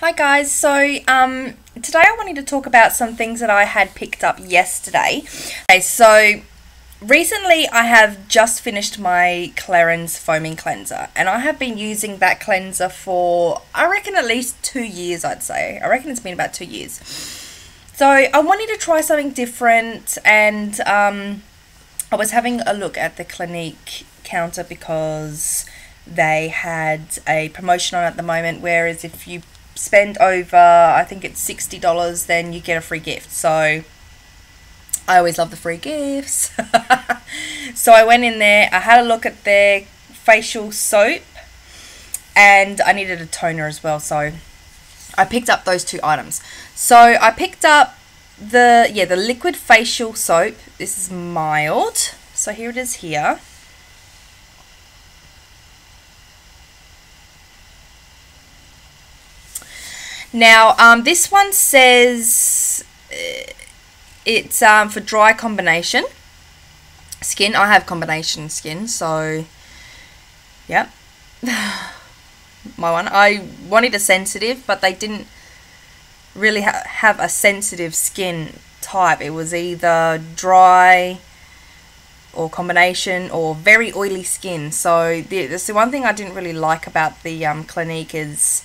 Hi guys, so today I wanted to talk about some things that I had picked up yesterday. Okay, so recently I have just finished my Clarins foaming cleanser, and I have been using that cleanser for I reckon at least 2 years. I'd say I reckon it's been about 2 years. So I wanted to try something different, and I was having a look at the Clinique counter because they had a promotion on at the moment, whereas if you spend over I think it's $60 then you get a free gift. So I always love the free gifts. So I went in there, I had a look at their facial soap, and I needed a toner as well, so I picked up those two items. So I picked up the liquid facial soap. This is mild, so here it is here. Now this one says it's for dry combination skin. I have combination skin, so yeah. My one, I wanted a sensitive, but they didn't really have a sensitive skin type. It was either dry or combination or very oily skin. So that's the one thing I didn't really like about the Clinique is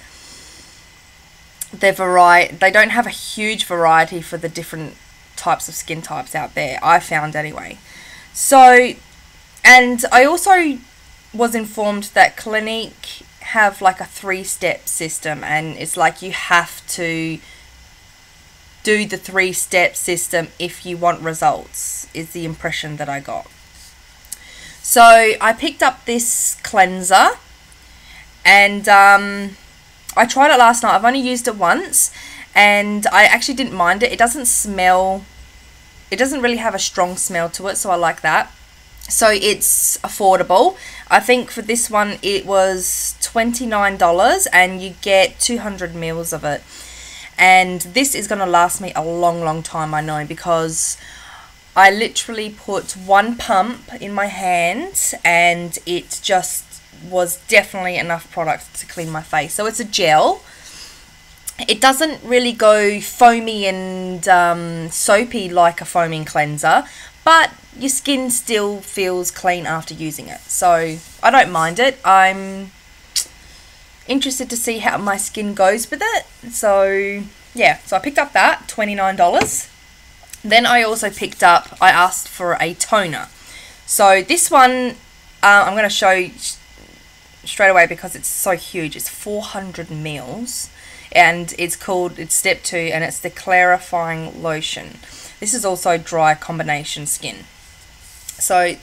their variety. They don't have a huge variety for the different types of skin types out there, I found anyway. So, and I also was informed that Clinique have like a 3-step system, and it's like you have to do the 3-step system if you want results, is the impression that I got. So I picked up this cleanser, and I tried it last night. I've only used it once, and I actually didn't mind it. It doesn't smell, it doesn't really have a strong smell to it, so I like that. So it's affordable. I think for this one it was $29, and you get 200 mils of it. And this is going to last me a long time, I know, because I literally put one pump in my hand and it just was definitely enough product to clean my face. So it's a gel. It doesn't really go foamy and soapy like a foaming cleanser, but your skin still feels clean after using it. So I don't mind it. I'm interested to see how my skin goes with it. So yeah, so I picked up that, $29. Then I also picked up, I asked for a toner. So this one, I'm going to show you straight away because it's so huge. It's 400 mils, and it's called, it's step 2, and it's the clarifying lotion. This is also dry combination skin. So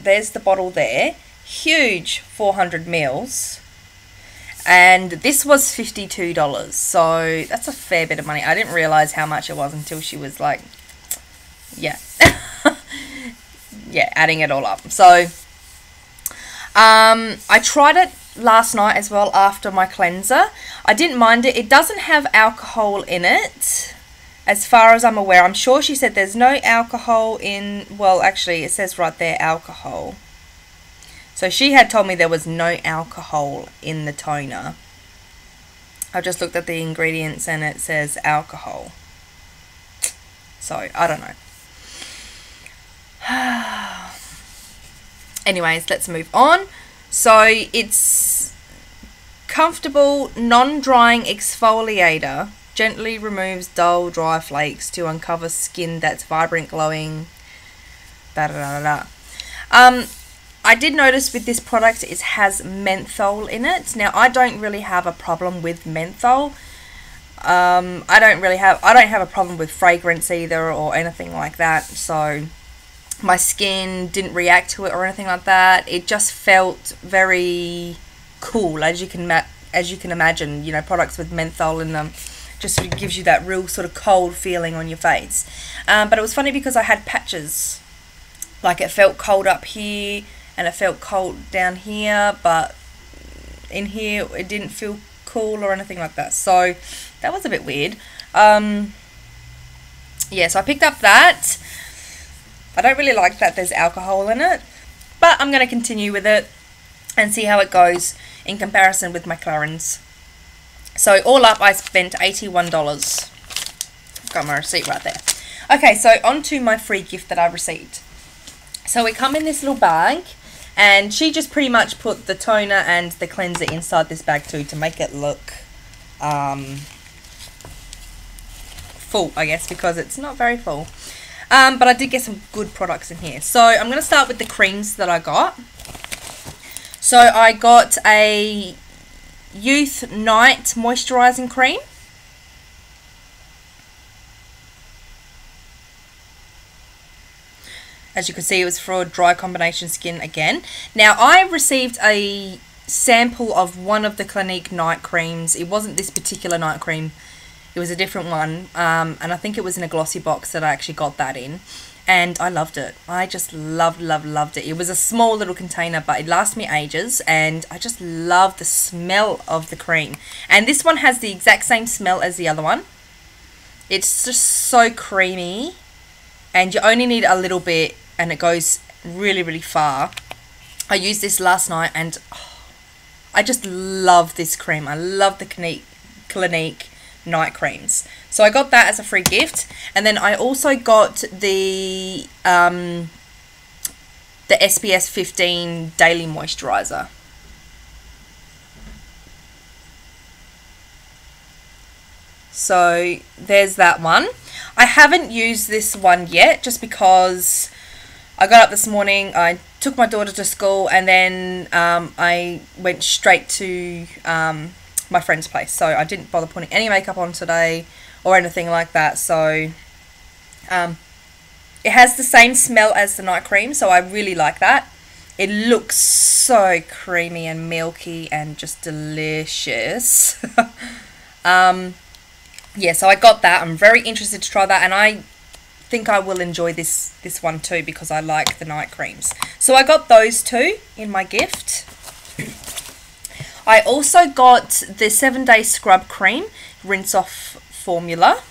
there's the bottle there, huge, 400 mils, and this was $52, so that's a fair bit of money. I didn't realize how much it was until she was like, yeah, yeah, adding it all up. So I tried it last night as well after my cleanser. I didn't mind it. It doesn't have alcohol in it, as far as I'm aware. I'm sure she said there's no alcohol in, well, actually it says right there alcohol. So she had told me there was no alcohol in the toner. I just looked at the ingredients and it says alcohol. So I don't know. Anyways, let's move on. So it's comfortable non-drying exfoliator, gently removes dull dry flakes to uncover skin that's vibrant, glowing, da da da da. I did notice with this product it has menthol in it. Now I don't really have a problem with menthol. I don't have a problem with fragrance either or anything like that. So my skin didn't react to it or anything like that. It just felt very cool, as you can imagine. You know, products with menthol in them just gives you that real sort of cold feeling on your face. But it was funny because I had patches. Like it felt cold up here and it felt cold down here, but in here it didn't feel cool or anything like that. So that was a bit weird. Yeah, so I picked up that. I don't really like that there's alcohol in it, but I'm going to continue with it and see how it goes in comparison with my Clarins. So all up I spent $81. I've got my receipt right there. Okay, so on to my free gift that I received. So it come in this little bag, and she just pretty much put the toner and the cleanser inside this bag too to make it look full, I guess, because it's not very full. But I did get some good products in here. So I'm going to start with the creams that I got. So I got a Youth Night Moisturizing Cream. As you can see, it was for dry combination skin again. Now, I received a sample of one of the Clinique night creams. It wasn't this particular night cream. It was a different one. And I think it was in a glossy box that I actually got that in. And I loved it. I just loved it. It was a small little container, but it lasted me ages. And I just love the smell of the cream. And this one has the exact same smell as the other one. It's just so creamy. And you only need a little bit, and it goes really, really far. I used this last night, and oh, I just love this cream. I love the Clinique night creams. So I got that as a free gift. And then I also got the SPS 15 Daily Moisturiser. So there's that one. I haven't used this one yet, just because I got up this morning, I took my daughter to school, and then I went straight to my friend's place. So I didn't bother putting any makeup on today or anything like that. So it has the same smell as the night cream, so I really like that. It looks so creamy and milky and just delicious. Yeah, so I got that. I'm very interested to try that, and I think I will enjoy this one too, because I like the night creams. So I got those two in my gift. I also got the 7 Day Scrub Cream Rinse Off Formula.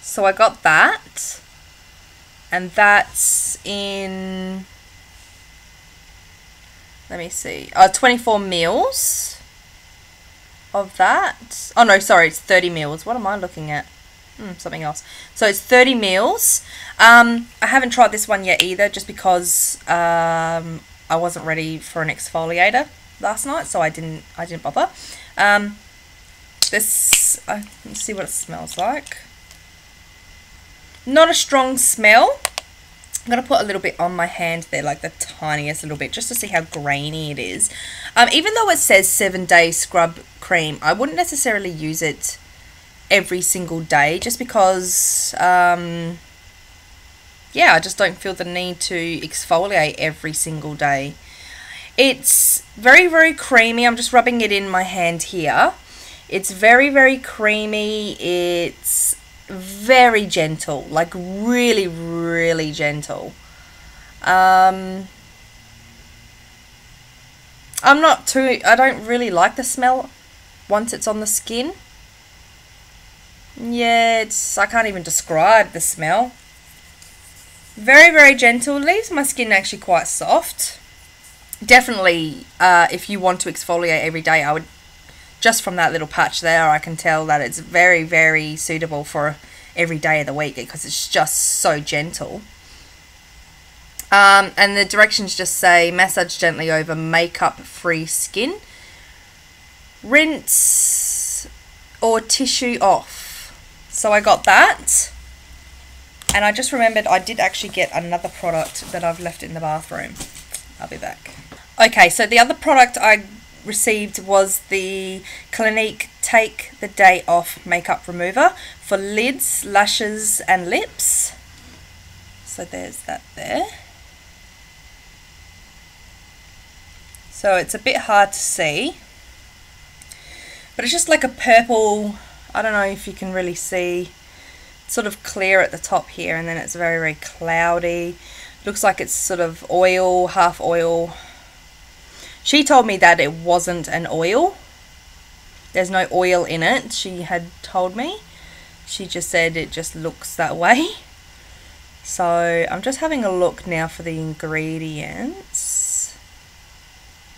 So I got that, and that's in, let me see, 24 mils. Of that, oh no, sorry, it's 30 mils. What am I looking at? Something else. So it's 30 mils. I haven't tried this one yet either, just because I wasn't ready for an exfoliator last night, so I didn't bother. Let's see what it smells like. Not a strong smell. I'm going to put a little bit on my hand there, like the tiniest little bit, just to see how grainy it is. Even though it says 7 Day Scrub Cream, I wouldn't necessarily use it every single day, just because, yeah, I just don't feel the need to exfoliate every single day. It's very, very creamy. I'm just rubbing it in my hand here. It's very, very creamy. It's very gentle, like really, really gentle. I'm not too, I don't really like the smell once it's on the skin. Yeah, it's, I can't even describe the smell. Very, very gentle, leaves my skin actually quite soft. Definitely, if you want to exfoliate every day, I would, just from that little patch there, I can tell that it's very, very suitable for every day of the week, because it's just so gentle. And the directions just say, massage gently over makeup-free skin. Rinse or tissue off. So I got that. And I just remembered I did actually get another product that I've left in the bathroom. I'll be back. Okay, so the other product I received was the Clinique Take the Day Off Makeup Remover for lids, lashes and lips. So there's that there. So it's a bit hard to see, but it's just like a purple, I don't know if you can really see, it's sort of clear at the top here, and then it's very, very cloudy. Looks like it's sort of oil, half oil. She told me that it wasn't an oil. There's no oil in it, she had told me. She just said it just looks that way. So I'm just having a look now for the ingredients.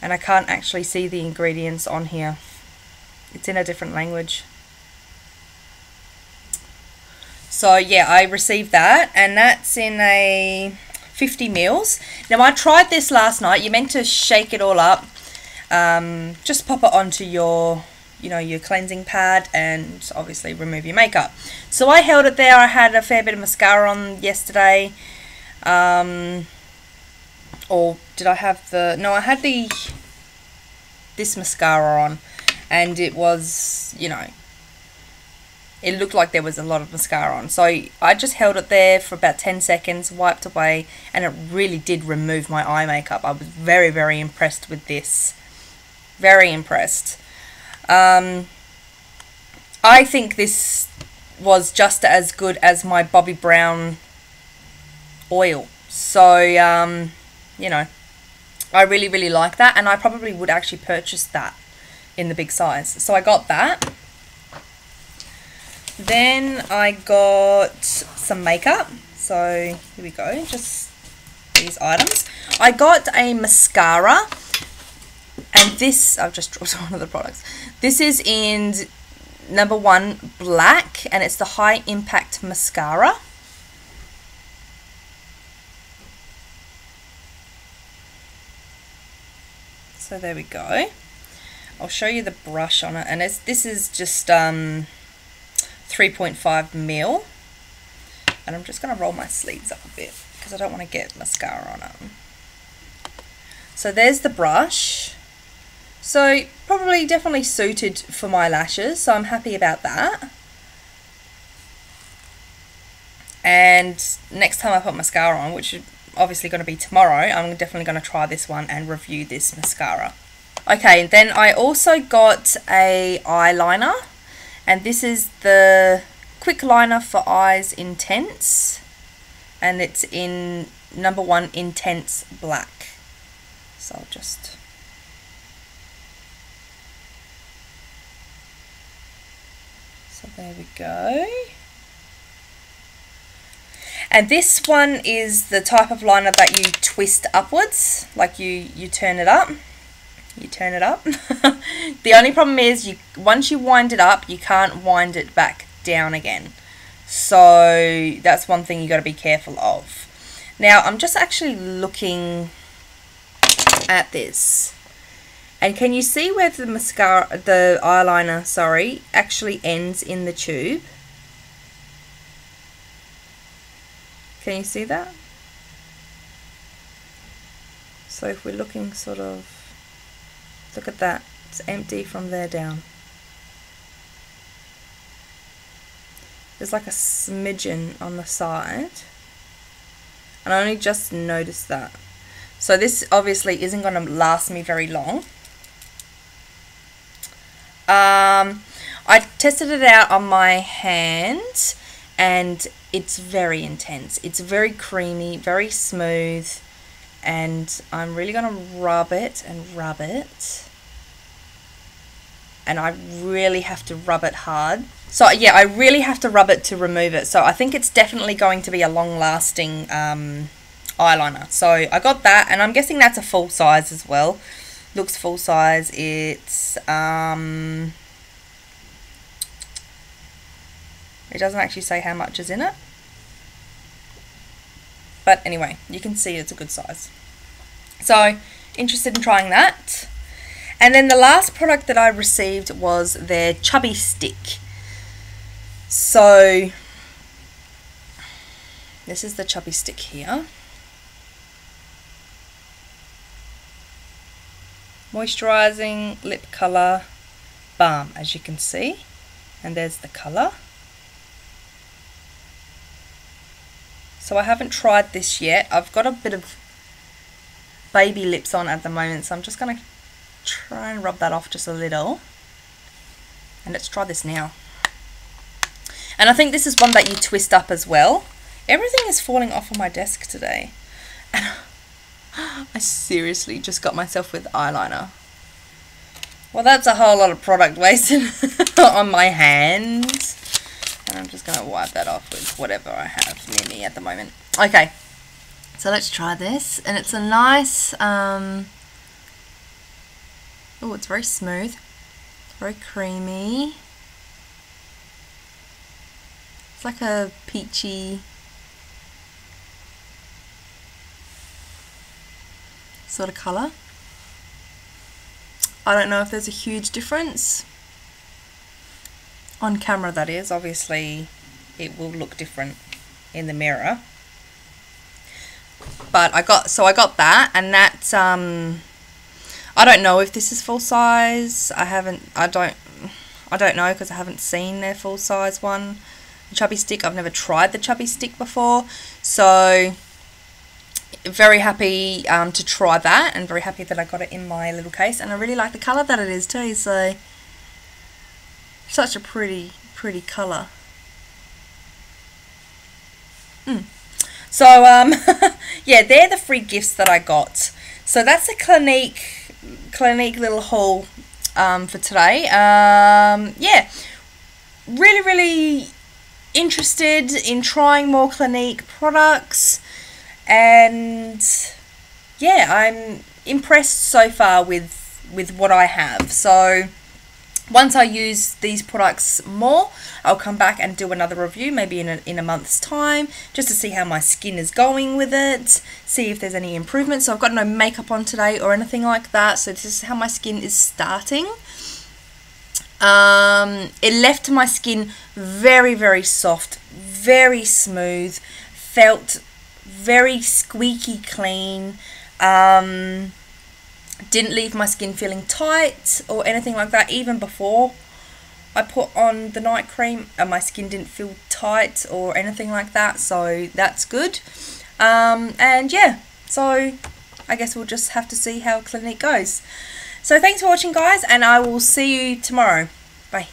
and I can't actually see the ingredients on here. It's in a different language. So yeah, I received that, and that's in a 50 mils. Now I tried this last night. You're meant to shake it all up. Just pop it onto your, you know, your cleansing pad, and obviously remove your makeup. So I held it there. I had a fair bit of mascara on yesterday. Or did I have the, no, I had the, this mascara on, and it was, you know, it looked like there was a lot of mascara on. So I just held it there for about 10 seconds, wiped away, and it really did remove my eye makeup. I was very, very impressed with this. Very impressed. I think this was just as good as my Bobbi Brown oil. So, you know, I really, really like that, and I probably would actually purchase that in the big size. So I got that. Then I got some makeup. So here we go, just these items. I got a mascara, and this, I've just dropped one of the products. This is in number 1 black, and it's the High Impact Mascara. So there we go. I'll show you the brush on it, and it's, this is just 3.5 mil, and I'm just going to roll my sleeves up a bit because I don't want to get mascara on it. So there's the brush. So probably definitely suited for my lashes, so I'm happy about that. And next time I put mascara on, which is obviously going to be tomorrow, I'm definitely going to try this one and review this mascara. Okay, and then I also got a eyeliner, and this is the Quick Liner for Eyes Intense, and it's in number 1 intense black. So I'll just, so there we go. And this one is the type of liner that you twist upwards, like you turn it up. You turn it up. The only problem is, once you wind it up, you can't wind it back down again. So that's one thing you got to be careful of. Now I'm just actually looking at this, and can you see where the mascara, the eyeliner, sorry, actually ends in the tube? Can you see that? So if we're looking sort of, look at that, it's empty from there down. There's like a smidgen on the side, and I only just noticed that. So this obviously isn't going to last me very long. I tested it out on my hand, and it's very intense. It's very creamy, very smooth, and I'm really going to rub it and rub it. And I really have to rub it hard. So yeah, I really have to rub it to remove it. So I think it's definitely going to be a long-lasting eyeliner. So I got that, and I'm guessing that's a full size as well. Looks full size. It's it doesn't actually say how much is in it. But anyway, you can see it's a good size. So, interested in trying that. And then the last product that I received was their Chubby Stick. So, this is the Chubby Stick here. Moisturizing lip color balm, as you can see. And there's the color. So I haven't tried this yet. I've got a bit of baby lips on at the moment, so I'm just going to try and rub that off just a little. And let's try this now. And I think this is one that you twist up as well. Everything is falling off of my desk today. And I seriously just got myself with eyeliner. Well, that's a whole lot of product wasted on my hands. And I'm just going to wipe that off with whatever I have near me at the moment. Okay, so let's try this. And it's a nice Oh, it's very smooth, very creamy. It's like a peachy sort of colour. I don't know if there's a huge difference. On camera, that is. Obviously it will look different in the mirror. But I got that, and that's I don't know if this is full size. I don't know because I haven't seen their full size one. The Chubby Stick, I've never tried the Chubby Stick before, so very happy to try that, and very happy that I got it in my little case. And I really like the colour that it is too. So such a pretty colour. So yeah, they're the free gifts that I got. So that's a Clinique little haul for today. Yeah, really interested in trying more Clinique products, and yeah, I'm impressed so far with what I have. So once I use these products more, I'll come back and do another review, maybe in a month's time, just to see how my skin is going with it, see if there's any improvement. So I've got no makeup on today or anything like that, so this is how my skin is starting. It left my skin very soft, very smooth, felt very squeaky clean. Didn't leave my skin feeling tight or anything like that. Even before I put on the night cream, my skin didn't feel tight or anything like that, so that's good. And yeah, so I guess we'll just have to see how Clinique goes. So thanks for watching, guys, and I will see you tomorrow. Bye.